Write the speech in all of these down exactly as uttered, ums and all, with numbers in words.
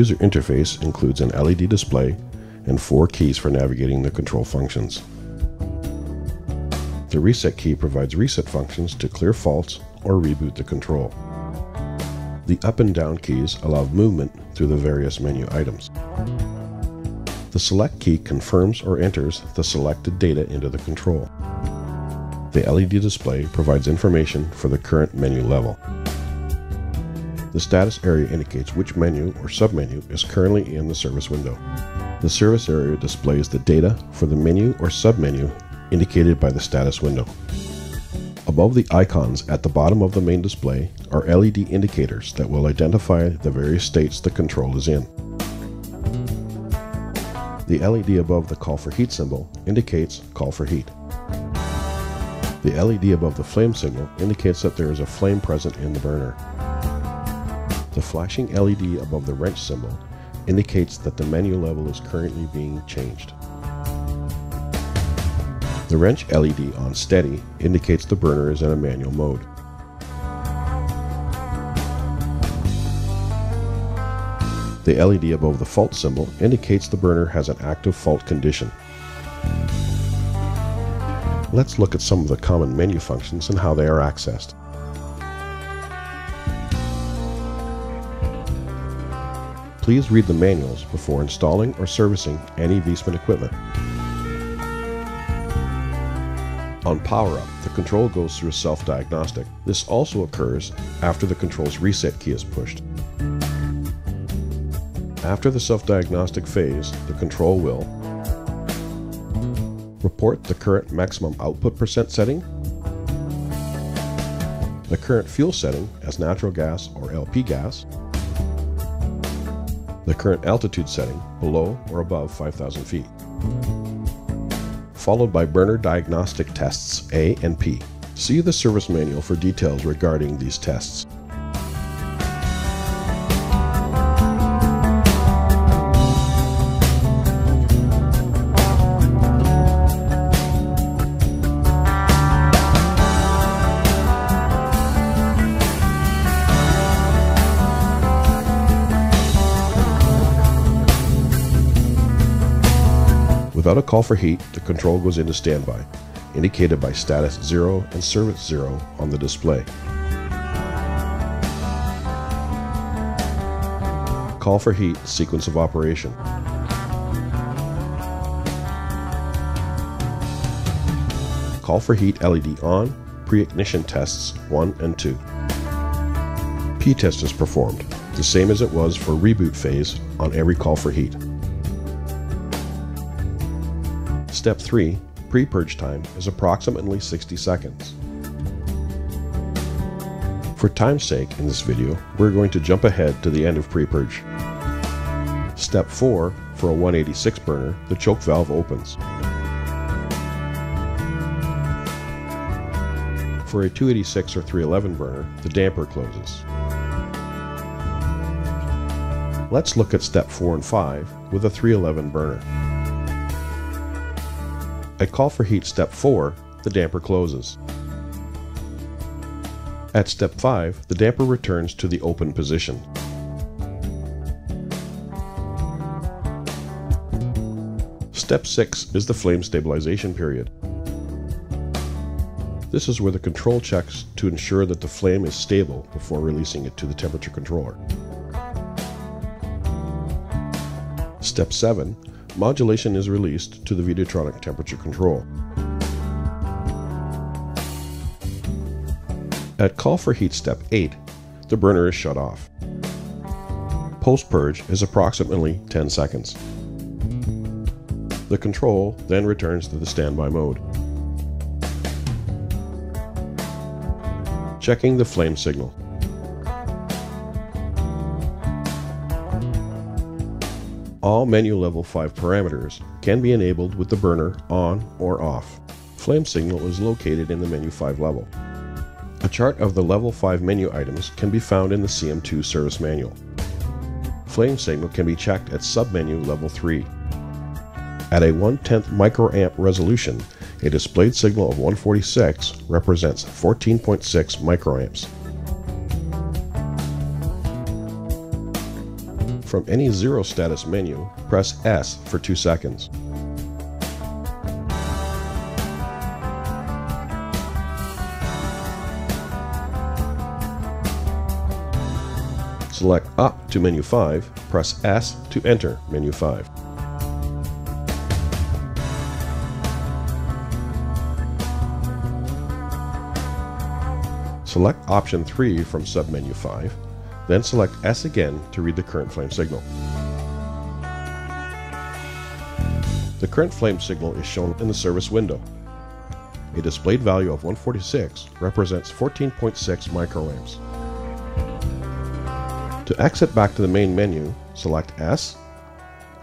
user interface includes an L E D display and four keys for navigating the control functions. The reset key provides reset functions to clear faults or reboot the control. The up and down keys allow movement through the various menu items. The select key confirms or enters the selected data into the control. The L E D display provides information for the current menu level. The status area indicates which menu or submenu is currently in the service window. The service area displays the data for the menu or submenu indicated by the status window. Above the icons at the bottom of the main display are L E D indicators that will identify the various states the control is in. The L E D above the call for heat symbol indicates call for heat. The L E D above the flame signal indicates that there is a flame present in the burner. The flashing L E D above the wrench symbol indicates that the menu level is currently being changed. The wrench L E D on steady indicates the burner is in a manual mode. The L E D above the fault symbol indicates the burner has an active fault condition. Let's look at some of the common menu functions and how they are accessed. Please read the manuals before installing or servicing any Viessmann equipment. On power-up, the control goes through a self-diagnostic. This also occurs after the control's reset key is pushed. After the self-diagnostic phase, the control will report the current maximum output percent setting, the current fuel setting as natural gas or L P gas, the current altitude setting below or above five thousand feet. Followed by burner diagnostic tests A and P. See the service manual for details regarding these tests. Without a call for heat, the control goes into standby, indicated by status zero and service zero on the display. Call for heat sequence of operation. Call for heat L E D on, pre-ignition tests one and two. P-test is performed, the same as it was for reboot phase on every call for heat. Step three, pre-purge time, is approximately sixty seconds. For time's sake in this video, we're going to jump ahead to the end of pre-purge. Step four, for a one eighty-six burner, the choke valve opens. For a two eighty-six or three eleven burner, the damper closes. Let's look at step four and five with a three eleven burner. At call for heat step four, the damper closes. At step five, the damper returns to the open position. Step six is the flame stabilization period. This is where the control checks to ensure that the flame is stable before releasing it to the temperature controller. Step seven, modulation is released to the Vitotronic temperature control. At call for heat step eight, the burner is shut off. Post-purge is approximately ten seconds. The control then returns to the standby mode, checking the flame signal. All menu level five parameters can be enabled with the burner on or off. Flame signal is located in the menu five level. A chart of the level five menu items can be found in the C M two service manual. Flame signal can be checked at submenu level three. At a one tenth microamp resolution, a displayed signal of one forty-six represents fourteen point six microamps. from any zero status menu, press S for two seconds. Select up to menu five, press S to enter menu five. Select option three from submenu five, then select S again to read the current flame signal. The current flame signal is shown in the service window. A displayed value of one forty-six represents fourteen point six microamps. To exit back to the main menu, select S,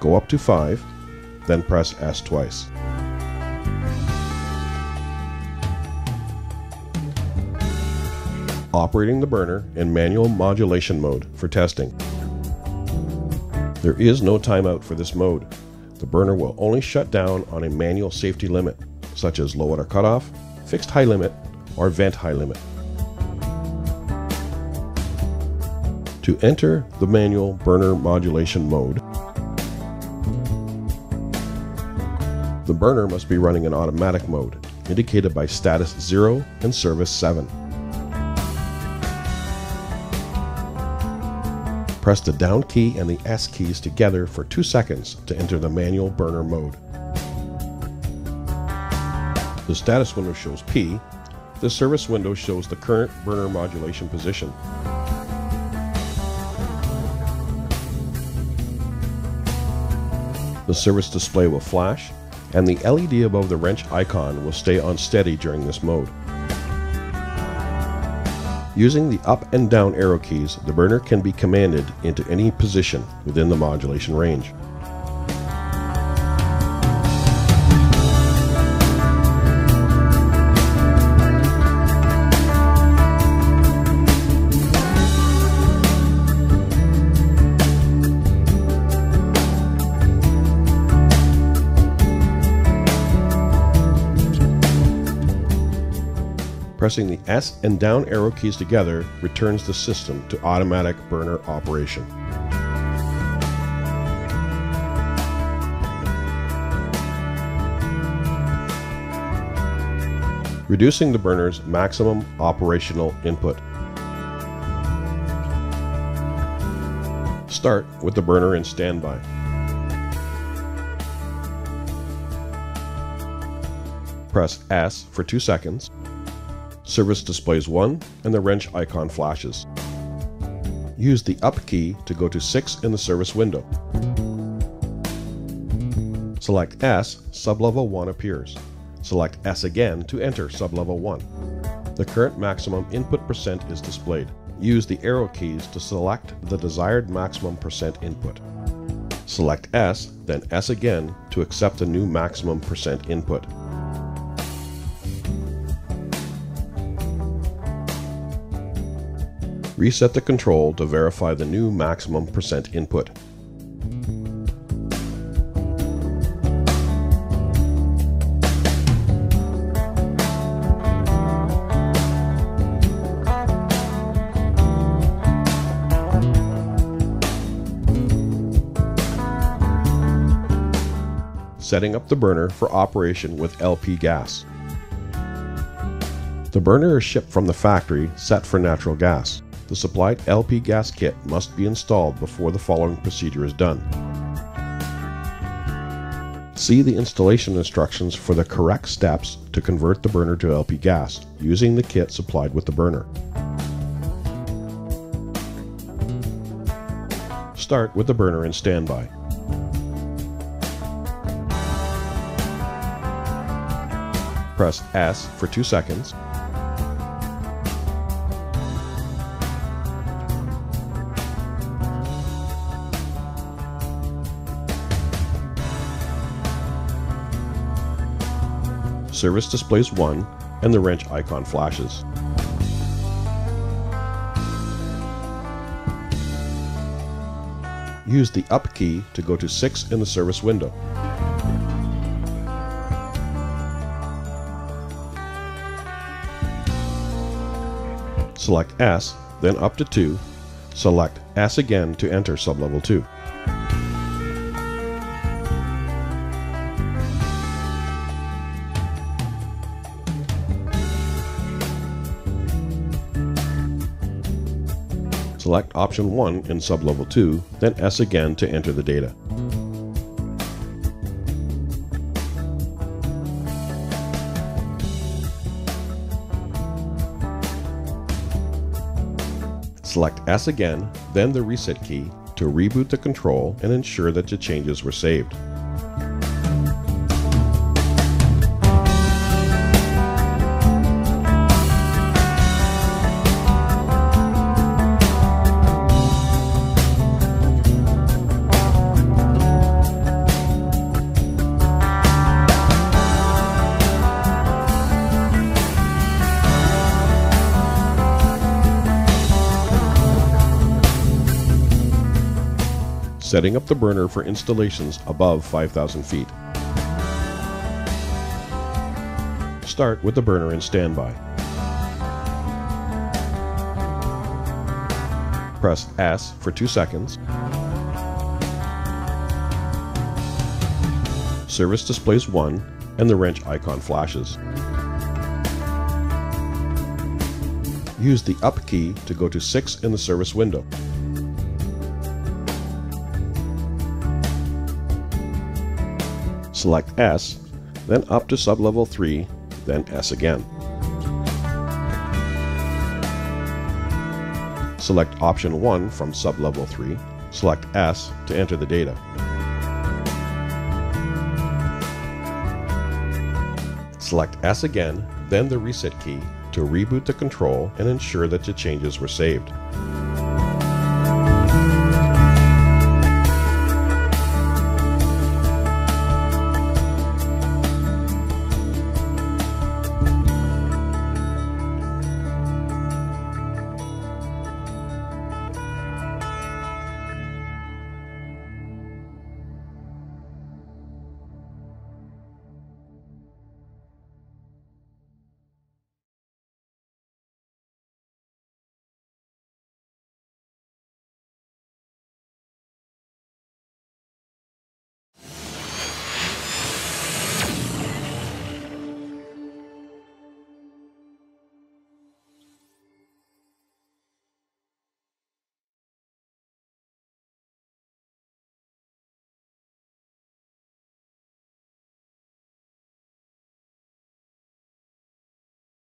go up to five, then press S twice. Operating the burner in manual modulation mode for testing. There is no timeout for this mode. The burner will only shut down on a manual safety limit, such as low water cutoff, fixed high limit, or vent high limit. To enter the manual burner modulation mode, the burner must be running in automatic mode, indicated by status zero and service seven. Press the down key and the S keys together for two seconds to enter the manual burner mode. The status window shows P, the service window shows the current burner modulation position. The service display will flash, and the L E D above the wrench icon will stay on steady during this mode. Using the up and down arrow keys, the burner can be commanded into any position within the modulation range. Pressing the S and down arrow keys together returns the system to automatic burner operation. Reducing the burner's maximum operational input. Start with the burner in standby. Press S for two seconds. Service displays one and the wrench icon flashes. Use the up key to go to six in the service window. Select S, sublevel one appears. Select S again to enter sublevel one. The current maximum input percent is displayed. Use the arrow keys to select the desired maximum percent input. Select S, then S again to accept the new maximum percent input. Reset the control to verify the new maximum percent input. Setting up the burner for operation with L P gas. The burner is shipped from the factory, set for natural gas. The supplied L P gas kit must be installed before the following procedure is done. See the installation instructions for the correct steps to convert the burner to L P gas using the kit supplied with the burner. Start with the burner in standby. Press S for two seconds. Service displays one and the wrench icon flashes. Use the up key to go to six in the service window. Select S, then up to two, select Ask again to enter sublevel two. Select option one in sublevel two, then S again to enter the data. Select S again, then the reset key to reboot the control and ensure that the changes were saved. Setting up the burner for installations above five thousand feet. Start with the burner in standby. Press S for two seconds. Service displays one and the wrench icon flashes. Use the up key to go to six in the service window. Select S, then up to sublevel three, then S again. Select option one from sublevel three, select S to enter the data. Select S again, then the reset key to reboot the control and ensure that the changes were saved.